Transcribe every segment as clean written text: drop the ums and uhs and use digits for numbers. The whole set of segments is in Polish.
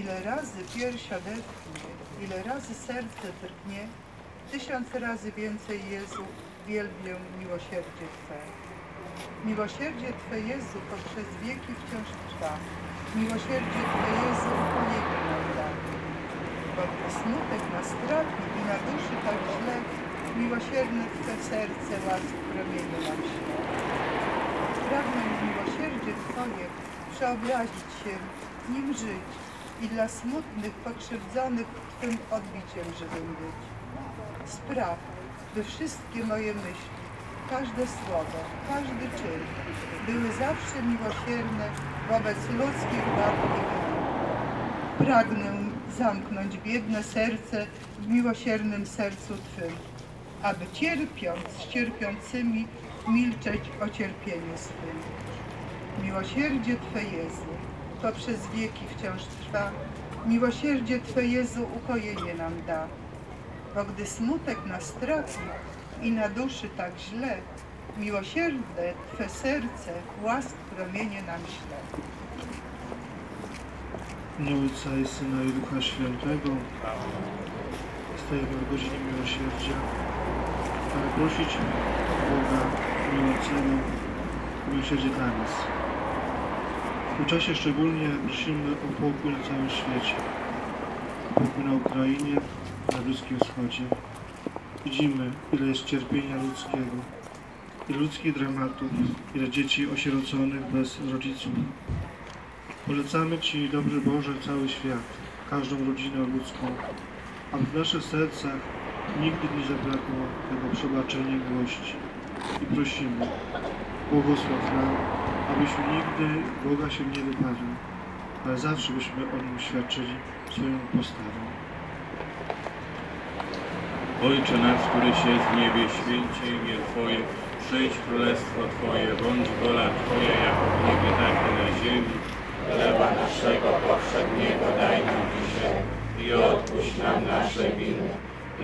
Ile razy pierś odetchnie, ile razy serce drgnie, 1000 razy więcej, Jezu, wielbię miłosierdzie Twe. Miłosierdzie Twe, Jezu, poprzez wieki wciąż trwa. Miłosierdzie Twe, Jezu, uniebie nam dany. Bo gdy smutek nas trafi i na duszy tak źle, miłosierne Twe serce łask promieniu nam śle. Pragnę miłosierdzie Twoje przeobrazić się, nim żyć i dla smutnych, pokrzywdzonych Twym odbiciem żywym być. Spraw, by wszystkie moje myśli, każde słowo, każdy czyn były zawsze miłosierne wobec ludzkich wad i win. Pragnę zamknąć biedne serce w miłosiernym sercu Twym, aby cierpiąc z cierpiącymi milczeć o cierpieniu swym. Miłosierdzie Twe, Jezu, to przez wieki wciąż trwa. Miłosierdzie Twe, Jezu, ukojenie nam da. Bo gdy smutek nas trafi i na duszy tak źle, miłosierdzie Twe serce łask promienie nam śle. W imię Ojca i Syna, i Ducha Świętego. Stajemy w godzinie miłosierdzia, aby prosić Boga miłosierdzia, miłosierdzie dla nas. W tym czasie szczególnie prosimy o pokój na całym świecie, o pokój na Ukrainie, na Bliskim Wschodzie. Widzimy, ile jest cierpienia ludzkiego, ile ludzkich dramatów, ile dzieci osieroconych bez rodziców. Polecamy Ci, dobry Boże, cały świat, każdą rodzinę ludzką, aby w naszych sercach nigdy nie zabrakło tego przebaczenia i miłości. I prosimy, błogosław nam, abyśmy nigdy Boga się nie wyparli, ale zawsze byśmy o Nim świadczyli swoją postawą. Ojcze nasz, który siedzi w niebie, święcie imię Twoje, przyjdź królestwo Twoje, bądź wola Twoja, jako w niebie, tak i na ziemi. Chleba naszego powszedniego daj nam dzisiaj i odpuść nam nasze winy,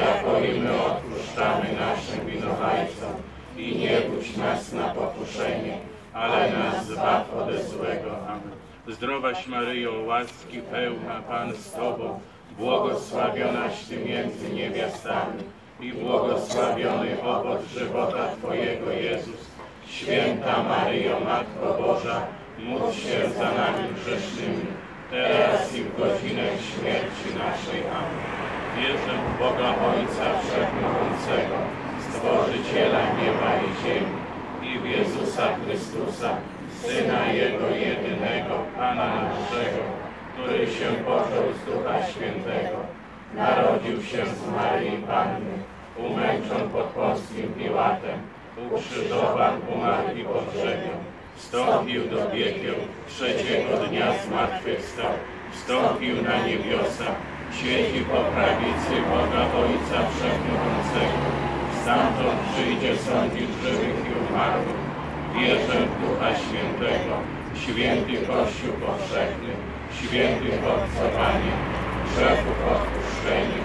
jako i my odpuszczamy naszym winowajcom. I nie budź nas na pokuszenie, ale nas zbaw ode złego. Amen. Zdrowaś Maryjo, łaski pełna, Pan z Tobą, błogosławionaś Ty między niewiastami i błogosławiony owoc żywota Twojego, Jezus. Święta Maryjo, Matko Boża, módl się za nami grzesznymi, teraz i w godzinę śmierci naszej. Amen. Wierzę w Boga Ojca Wszechmogącego, Stworzyciela nieba i ziemi, i w Jezusa Chrystusa, Syna Jego jedynego, Pana naszego, który się począł z Ducha Świętego, narodził się z Maryi Panny, umęczon pod Polskim Piłatem, ukrzyżowan, umarł i pogrzebiony. Wstąpił do piekieł, trzeciego dnia zmartwychwstał, wstąpił na niebiosa, siedzi po prawicy Boga Ojca Wszechmogącego. Stamtąd przyjdzie sądzić żywych i umarłych. Wierzę w Ducha Świętego, święty Kościół powszechny, święty obcowanie, grzechów odpuszczenie,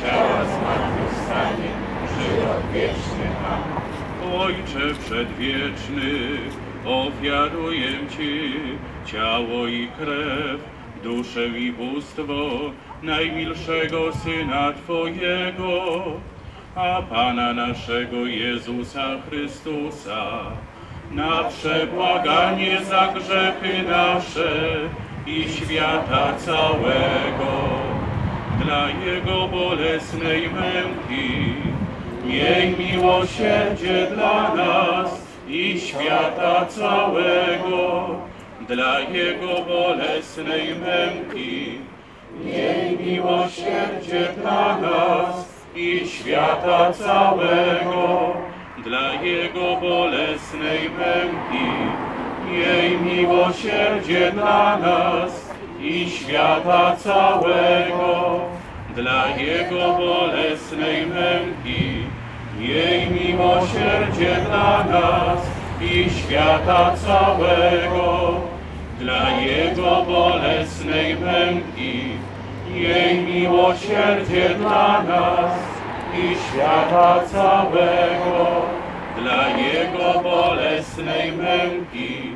ciała zmartwychwstanie, żywot wieczny. Amen. Ojcze przedwieczny, ofiaruję Ci ciało i krew, duszę i bóstwo najmilszego Syna Twojego, a Pana naszego Jezusa Chrystusa, na przebłaganie za grzechy nasze i świata całego. Dla Jego bolesnej męki miej miłosierdzie dla nas i świata całego. Dla Jego bolesnej męki miej miłosierdzie dla nas i świata całego. Dla Jego bolesnej męki miej miłosierdzie dla nas i świata całego. Dla Jego bolesnej męki miej miłosierdzie dla nas i świata całego. Dla Jego bolesnej męki miej miłosierdzie dla nas i świata całego. Dla Jego bolesnej męki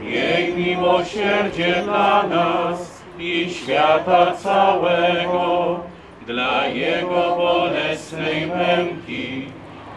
miej miłosierdzie dla nas i świata całego, dla Jego bolesnej męki.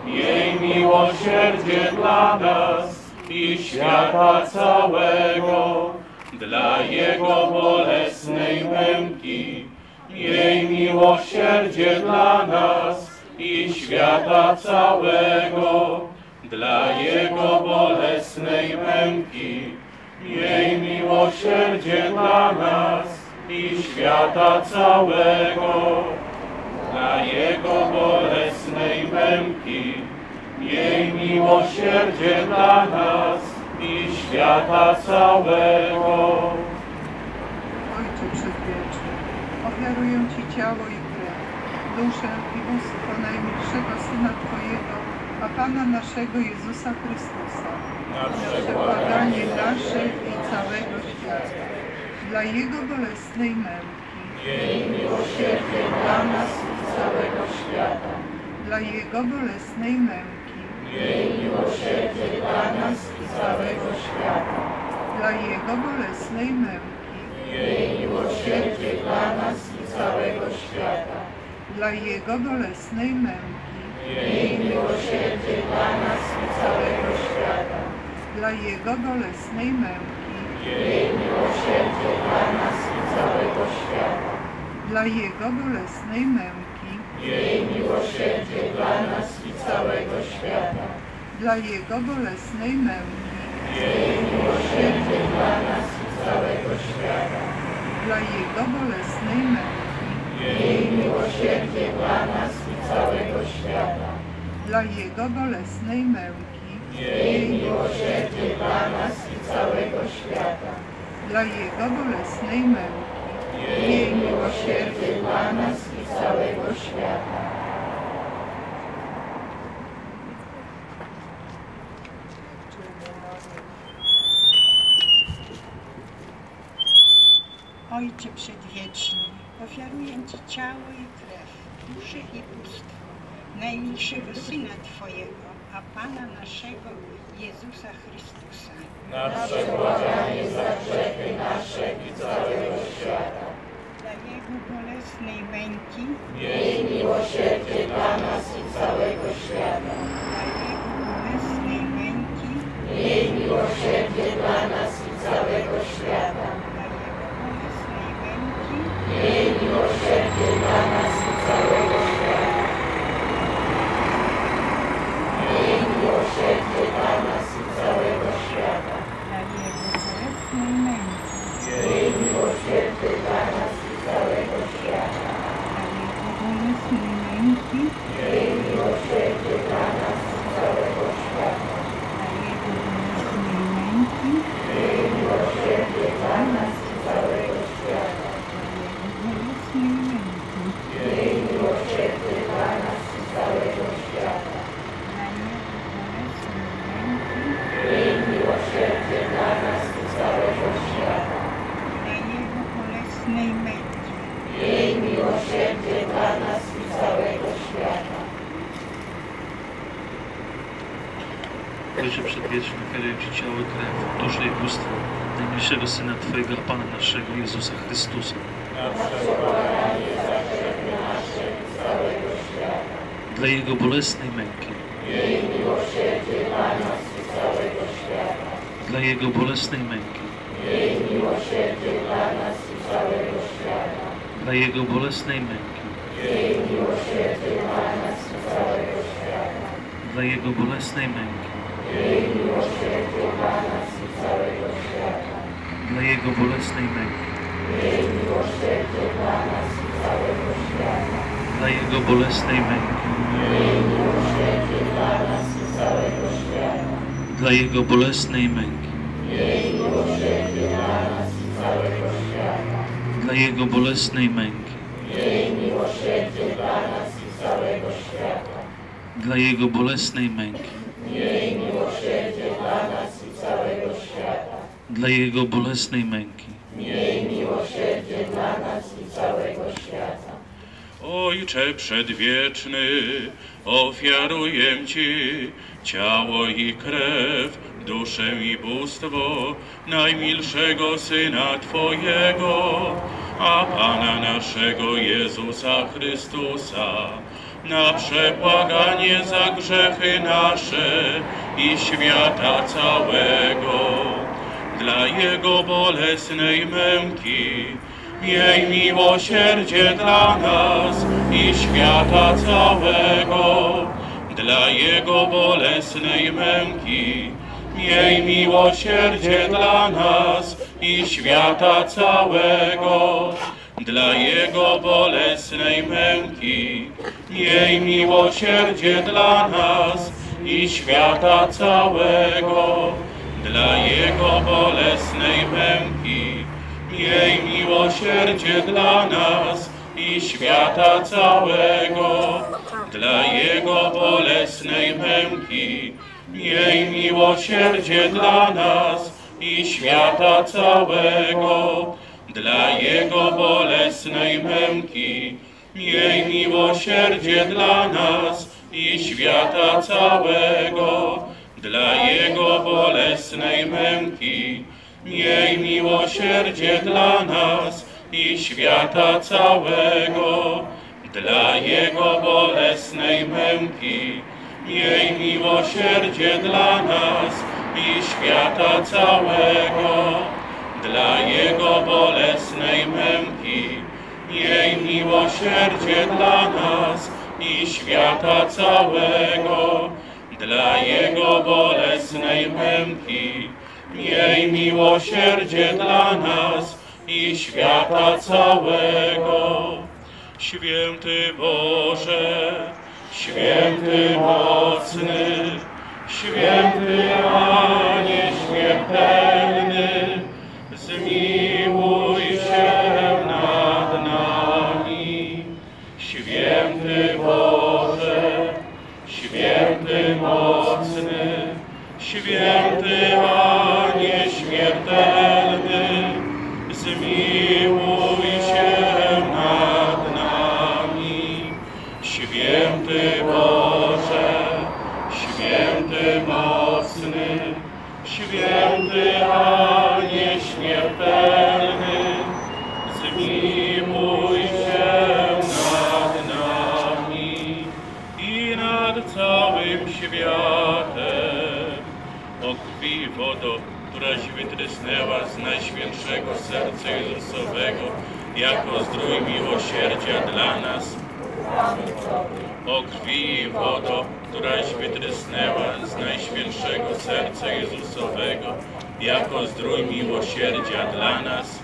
Miej miłosierdzie dla nas i świata całego, dla Jego bolesnej męki. Miej miłosierdzie dla nas i świata całego, dla Jego bolesnej męki. Miej miłosierdzie dla nas i świata całego, dla Jego bolesnej męki. Miej miłosierdzie dla nas i świata całego. Ojcze Przedwieczny, ofiaruję Ci ciało i krew, duszę i bóstwo najmilszego Syna Twojego, a Pana naszego Jezusa Chrystusa, na przebłaganie naszych i całego świata, dla Jego bolesnej męki. Miej miłosierdzie dla nas i całego świata, dla Jego bolesnej męki. Miej miłosierdzie dla nas i całego świata, dla Jego bolesnej męki. Miej miłosierdzie dla nas i całego świata, dla Jego bolesnej męki. Miej miłosierdzie dla nas i całego świata, dla Jego bolesnej męki. Miej miłosierdzie dla nas i całego świata, dla Jego bolesnej męki. Miej miłosierdzie dla nas i całego świata, dla Jego bolesnej męki. Miej miłosierdzie dla nas i całego świata, dla Jego bolesnej męki. Miej miłosierdzie dla nas całego świata, dla Jego bolesnej męki. Miej miłosierdzie dla nas i całego świata, dla Jego bolesnej męki. Miej miłosierdzie dla nas i całego świata. Ojcze Przedwieczny, ofiaruję Ci ciało i krew, duszę i bóstwo najmilszego Syna Twojego, a Pana naszego Jezusa Chrystusa, na przebłaganie za grzechy nasze i całego świata, dla Jego bolesnej męki. Miej miłosierdzie dla nas i całego świata, dla Jego bolesnej męki. Miej miłosierdzie dla nas i całego świata, dla Jego bolesnej męki. Miej miłosierdzie dla nas i całego świata. Miej miłosierdzie dla nas i całego świata, dla Jego bolesnej męki. Miej miłosierdzie dla nas i całego świata, dla Jego bolesnej męki. Miej miłosierdzie dla nas i całego świata, dla Jego bolesnej męki. Miej miłosierdzie dla nas i całego świata, dla Jego bolesnej męki. Miej miłosierdzie dla nas i całego świata, dla Jego bolesnej męki. Miej miłosierdzie dla nas i całego świata, dla Jego bolesnej męki. Miej miłosierdzie dla nas i całego świata. Ojcze Przedwieczny, ofiaruję Ci ciało i krew, duszę i bóstwo najmilszego Syna Twojego, a Pana naszego Jezusa Chrystusa, dla Jego bolesnej męki. Miej miłosierdzie dla nas i całego świata, dla Jego bolesnej męki. Miej miłosierdzie dla nas i całego świata, dla Jego bolesnej męki. Miej miłosierdzie dla nas i całego świata, dla Jego bolesnej męki. Miej miłosierdzie dla nas i całego świata, dla Jego bolesnej męki. Miej miłosierdzie dla nas i całego świata, dla Jego bolesnej męki. Miej miłosierdzie dla nas i całego świata, dla Jego bolesnej męki. Miej miłosierdzie dla nas i całego świata, dla Jego bolesnej męki. Miej miłosierdzie dla nas i całego świata, dla Jego bolesnej męki. Miej miłosierdzie dla nas i całego świata, dla Jego bolesnej męki. Miej miłosierdzie dla nas i całego świata. Ojcze Przedwieczny, ofiaruję Ci ciało i krew, duszę i bóstwo najmilszego Syna Twojego, a Pana naszego Jezusa Chrystusa, na przebłaganie za grzechy nasze i świata całego. Dla Jego bolesnej męki miej miłosierdzie dla nas i świata całego. Dla Jego bolesnej męki miej miłosierdzie dla nas i świata całego. Dla Jego bolesnej męki miej miłosierdzie dla nas i świata całego. Dla Jego bolesnej męki miej miłosierdzie dla nas i świata całego. Dla Jego bolesnej męki miej miłosierdzie dla nas i świata całego. Dla Jego bolesnej męki miej miłosierdzie dla nas i świata całego. Dla Jego bolesnej męki miej miłosierdzie dla nas i świata całego. Dla Jego bolesnej męki miej miłosierdzie dla nas i świata całego. Dla Jego bolesnej męki miej miłosierdzie dla nas i świata całego. Dla Jego bolesnej męki miej miłosierdzie dla nas i świata całego. Święty mocny, święty, a nieśmiertelny, zmiłuj się nad nami. Święty Boże, święty mocny, święty, a nieśmiertelny, zmiłuj się nad nami. Święty Boże, święty mocny, święty, a nieśmiertelny, zmiłuj się nad nami i nad całym światem. O krwi i wodo, któraś wytrysnęła z Najświętszego Serca Jezusowego, jako zdrój miłosierdzia dla nas. O krwi i wodo, któraś wytrysnęła z Najświętszego Serca Jezusowego, jako zdrój miłosierdzia dla nas.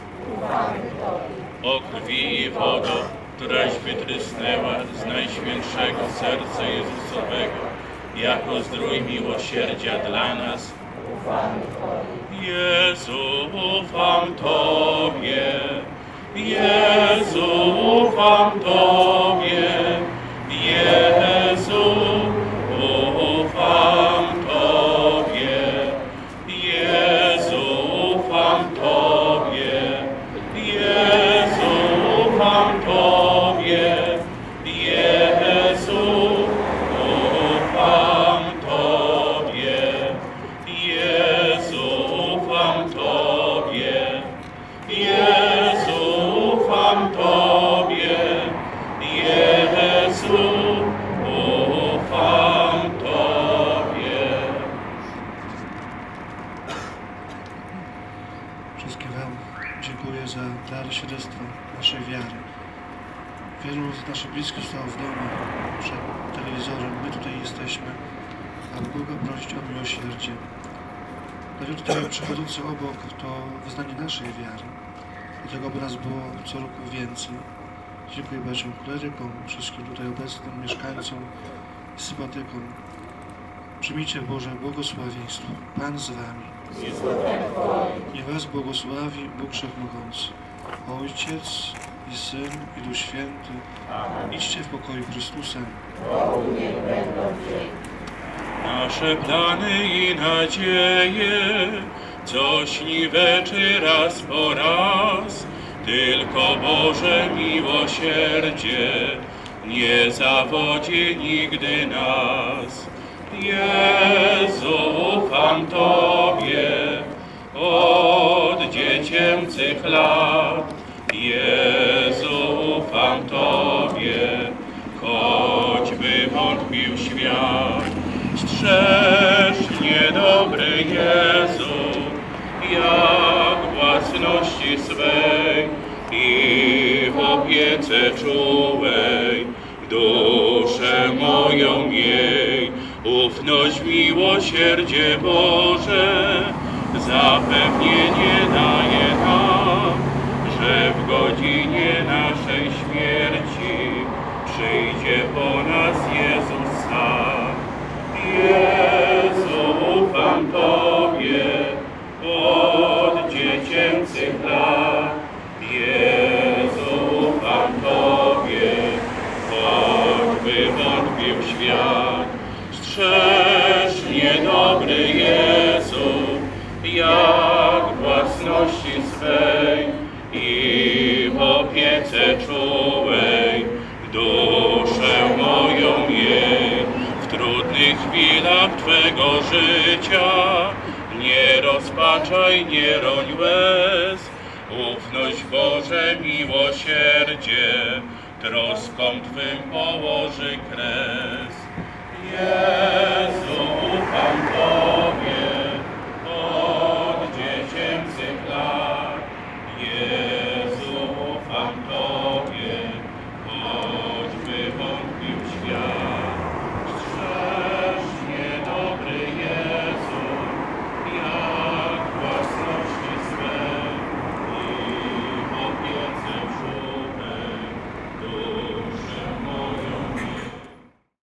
O krwi i wodo, któraś wytrysnęła z Najświętszego Serca Jezusowego, jako zdrój miłosierdzia dla nas. Jezu, ufam Tobie, Jezu, ufam Tobie, Jezu, ufam Tobie, Jezu, ufam Tobie, Jezu, ufam Tobie, Jezu, ufam Tobie, Jezu, ufam Tobie, Jezu, ufam Tobie, Jezu, ufam Tobie. Wszystkim Wam dziękuję za dar świadectwa naszej wiary. Wielu z naszych bliskich stało w domu przed telewizorem. My tutaj jesteśmy, aby Boga prosić o miłosierdzie. Dla ludzi tutaj przechodzących obok to wyznanie naszej wiary. Dlatego by nas było co roku więcej. Dziękuję braciom klerykom, wszystkim tutaj obecnym mieszkańcom i sympatykom. Przyjmijcie Boże błogosławieństwo. Pan z Wami. I Was błogosławi Bóg Wszechmogący, Ojciec i Syn, i Duch Święty. Amen. Idźcie w pokoju Chrystusem. Nasze plany i nadzieje, co śniwe czy raz po raz, tylko Boże miłosierdzie nie zawodzi nigdy nas. Jezu, ufam Tobie od dziecięcych lat. Jezu, ufam Tobie, choćby wątpił świat. Strzeż mnie, dobry Jezu, jak własności swej i w opiece czułej duszę moją jej. Ufność, miłosierdzie Boże, zapewnienie daje nam, że w godzinie naszej śmierci przyjdzie po nas Jezus sam. Jezu, ufam Tobie od dziecięcych lat. Jezu, ufam Tobie, choćby wątpił świat. Strzeż mnie, dobry Jezu, jak własności swej i w opiece czułej duszę moją jej. W trudnych chwilach Twego życia nie rozpaczaj, nie roń łez. Ufność, Boże, miłosierdzie troskom Twym położy kres. Jezu, ufam Tobie.